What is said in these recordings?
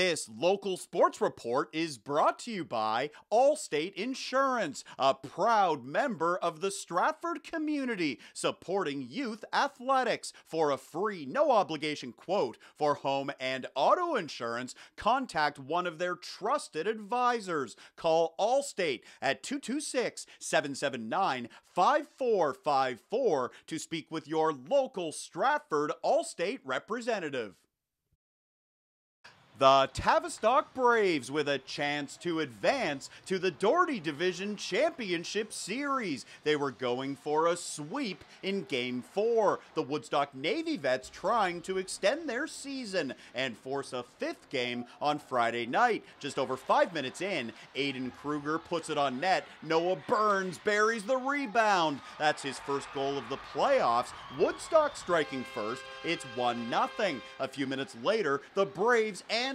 This local sports report is brought to you by Allstate Insurance, a proud member of the Stratford community, supporting youth athletics. For a free, no-obligation quote for home and auto insurance, contact one of their trusted advisors. Call Allstate at 226-779-5454 to speak with your local Stratford Allstate representative. The Tavistock Braves with a chance to advance to the Doherty Division Championship Series. They were going for a sweep in Game 4. The Woodstock Navy Vets trying to extend their season and force a fifth game on Friday night. Just over 5 minutes in, Aiden Krueger puts it on net. Noah Burns buries the rebound. That's his first goal of the playoffs. Woodstock striking first. It's 1-0. A few minutes later, the Braves answer.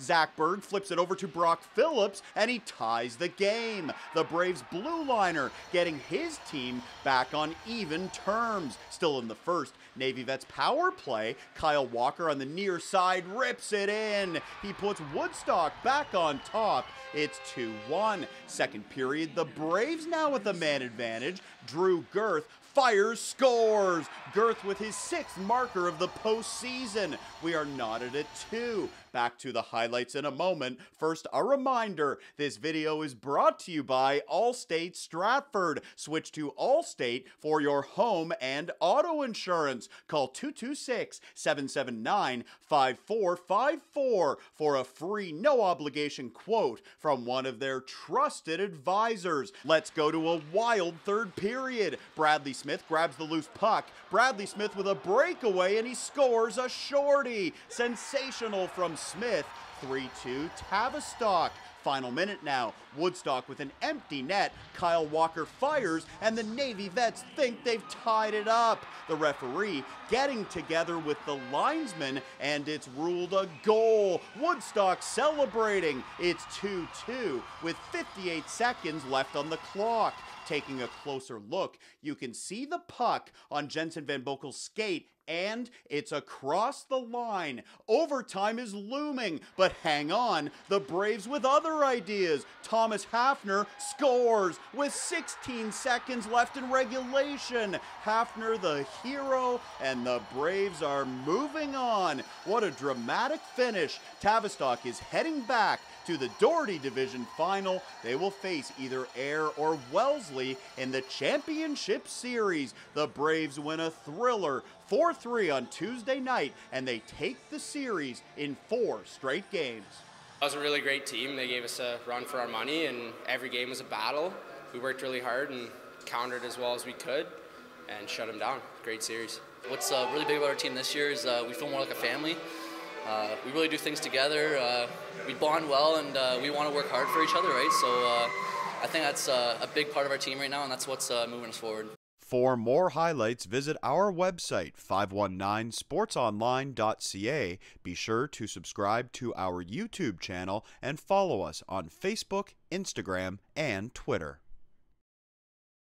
Zach Berg flips it over to Brock Phillips, and he ties the game. The Braves blue liner getting his team back on even terms. Still in the first, Navy Vets power play. Kyle Walker on the near side rips it in. He puts Woodstock back on top. It's 2-1. Second period, the Braves now with a man advantage. Drew Girth fires, scores. Girth with his sixth marker of the postseason. We are knotted at 2. Back to the highlights in a moment. First, a reminder, this video is brought to you by Allstate Stratford. Switch to Allstate for your home and auto insurance. Call 226-779-5454 for a free, no-obligation quote from one of their trusted advisors. Let's go to a wild third period. Bradley Smith grabs the loose puck. Bradley Smith with a breakaway, and he scores a shorty. Sensational from Smith. 3-2 Tavistock. Final minute now. Woodstock with an empty net. Kyle Walker fires, and the Navy Vets think they've tied it up. The referee getting together with the linesman, and it's ruled a goal. Woodstock celebrating. It's 2-2 with 58 seconds left on the clock. Taking a closer look, you can see the puck on Jensen Van Bokel's skate, and it's across the line. Overtime is looming, but hang on, the Braves with other ideas. Thomas Hafner scores with 16 seconds left in regulation. Hafner the hero, and the Braves are moving on. What a dramatic finish. Tavistock is heading back to the Doherty Division Final. They will face either Ayer or Wellesley in the Championship Series. The Braves win a thriller, 4-3 on Tuesday night, and they take the series in 4 straight games. That was a really great team. They gave us a run for our money, and every game was a battle. We worked really hard and countered as well as we could and shut them down. Great series. What's really big about our team this year is we feel more like a family. We really do things together. We bond well, and we want to work hard for each other, right? So I think that's a big part of our team right now, and that's what's moving us forward. For more highlights, visit our website, 519sportsonline.ca. Be sure to subscribe to our YouTube channel and follow us on Facebook, Instagram, and Twitter.